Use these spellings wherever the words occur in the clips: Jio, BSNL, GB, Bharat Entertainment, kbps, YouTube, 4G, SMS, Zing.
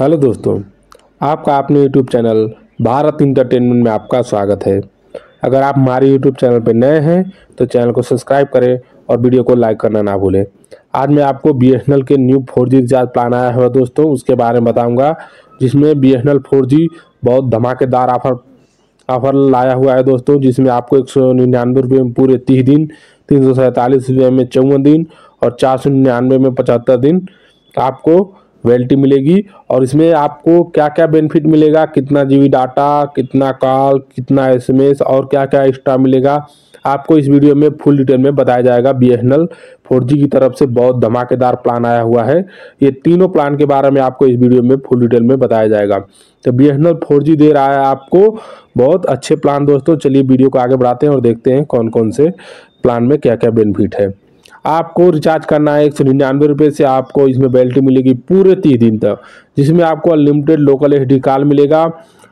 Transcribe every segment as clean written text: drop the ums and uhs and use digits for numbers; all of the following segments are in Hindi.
हेलो दोस्तों, आपका अपने यूट्यूब चैनल भारत इंटरटेनमेंट में आपका स्वागत है। अगर आप हमारे यूट्यूब चैनल पर नए हैं तो चैनल को सब्सक्राइब करें और वीडियो को लाइक करना ना भूलें। आज मैं आपको BSNL के न्यू 4G रिचार्ज प्लान आया हुआ दोस्तों, उसके बारे में बताऊंगा, जिसमें BSNL 4G बहुत धमाकेदार ऑफर लाया हुआ है दोस्तों, जिसमें आपको 199 रुपये में पूरे 30 दिन, 347 रुपये में 54 दिन और 499 में 75 दिन आपको वैलिडिटी मिलेगी। और इसमें आपको क्या क्या बेनिफिट मिलेगा, कितना जीबी डाटा, कितना कॉल, कितना SMS और क्या क्या एक्स्ट्रा मिलेगा, आपको इस वीडियो में फुल डिटेल में बताया जाएगा। BSNL 4G की तरफ से बहुत धमाकेदार प्लान आया हुआ है। ये तीनों प्लान के बारे में आपको इस वीडियो में फुल डिटेल में बताया जाएगा। तो BSNL 4G दे रहा है आपको बहुत अच्छे प्लान दोस्तों। चलिए वीडियो को आगे बढ़ाते हैं और देखते हैं कौन कौन से प्लान में क्या क्या बेनिफिट है। आपको रिचार्ज करना है 199 रुपये से, आपको इसमें वैलिडिटी मिलेगी पूरे 30 दिन तक, जिसमें आपको अनलिमिटेड लोकल SD कॉल मिलेगा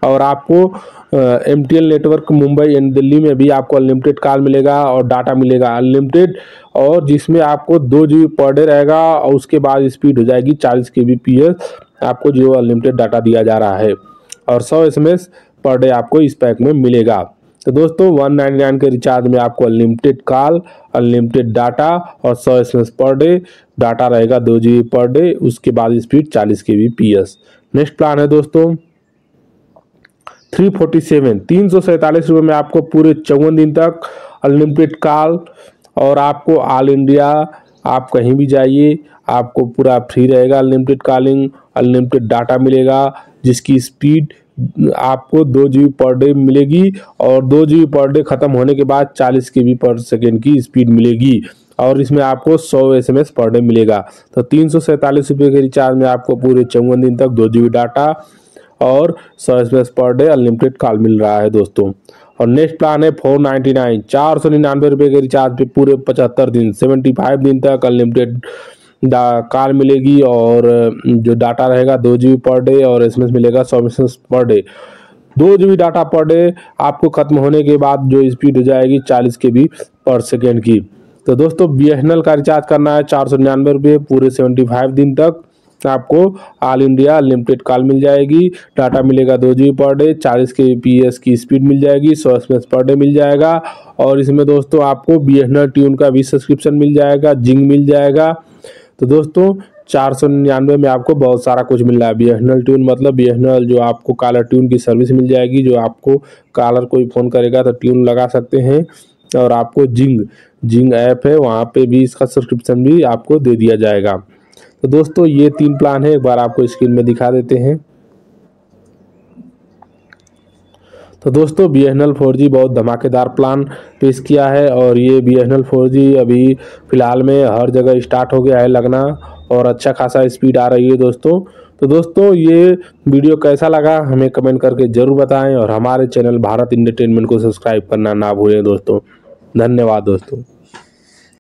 और आपको MTL network Mumbai and Delhi में भी आपको अनलिमिटेड कॉल मिलेगा और डाटा मिलेगा अनलिमिटेड, और जिसमें आपको 2 GB पर डे रहेगा और उसके बाद स्पीड हो जाएगी 40 kbps। आपको जियो अनलिमिटेड डाटा दिया जा रहा है और 100 SMS पर डे आपको इस पैक में मिलेगा। तो दोस्तों 199 के रिचार्ज में आपको अनलिमिटेड कॉल, अनलिमिटेड डाटा और 100 SMS पर डे डाटा रहेगा, 2 GB पर डे, उसके बाद स्पीड 40 kbps। नेक्स्ट प्लान है दोस्तों 347, 347 रुपये में आपको पूरे 54 दिन तक अनलिमिटेड कॉल और आपको ऑल इंडिया, आप कहीं भी जाइए, आपको पूरा फ्री रहेगा अनलिमिटेड कॉलिंग, अनलिमिटेड डाटा मिलेगा, जिसकी स्पीड आपको 2 GB पर डे मिलेगी और 2 GB पर डे ख़त्म होने के बाद 40 kbps की स्पीड मिलेगी और इसमें आपको 100 SMS पर डे मिलेगा। तो 347 रुपये के रिचार्ज में आपको पूरे 54 दिन तक 2 GB डाटा और 100 SMS per day unlimited call मिल रहा है दोस्तों। और नेक्स्ट प्लान है 499, 499 रुपये के रिचार्ज पे पूरे 75 दिन, 75 दिन तक अनलिमिटेड कॉल मिलेगी और जो डाटा रहेगा 2 GB पर डे और SMS मिलेगा 100 SMS per day. 2 GB data per day आपको ख़त्म होने के बाद जो स्पीड हो जाएगी 40 kbps की। तो दोस्तों BSNL का रिचार्ज करना है 499 रुपये, पूरे 75 दिन तक आपको ऑल इंडिया अनलिमिटेड कॉल मिल जाएगी, डाटा मिलेगा 2 GB पर डे, 40 kbps की स्पीड मिल जाएगी, 100 SMS पर डे मिल जाएगा और इसमें दोस्तों आपको BSNL ट्यून का भी सब्सक्रिप्शन मिल जाएगा, जिंग मिल जाएगा। तो दोस्तों 499 में आपको बहुत सारा कुछ मिल रहा है। BSNL ट्यून मतलब BSNL जो आपको कॉलर ट्यून की सर्विस मिल जाएगी, जो आपको कॉलर कोई फ़ोन करेगा तो ट्यून लगा सकते हैं और आपको जिंग ऐप है, वहाँ पे भी इसका सब्सक्रिप्शन भी आपको दे दिया जाएगा। तो दोस्तों ये 3 प्लान है, एक बार आपको स्क्रीन में दिखा देते हैं। तो दोस्तों BSNL 4G बहुत धमाकेदार प्लान पेश किया है और ये BSNL 4G अभी फ़िलहाल में हर जगह स्टार्ट हो गया है लगना और अच्छा खासा स्पीड आ रही है दोस्तों। तो दोस्तों ये वीडियो कैसा लगा हमें कमेंट करके ज़रूर बताएं और हमारे चैनल भारत एंटरटेनमेंट को सब्सक्राइब करना ना भूलें दोस्तों। धन्यवाद दोस्तों।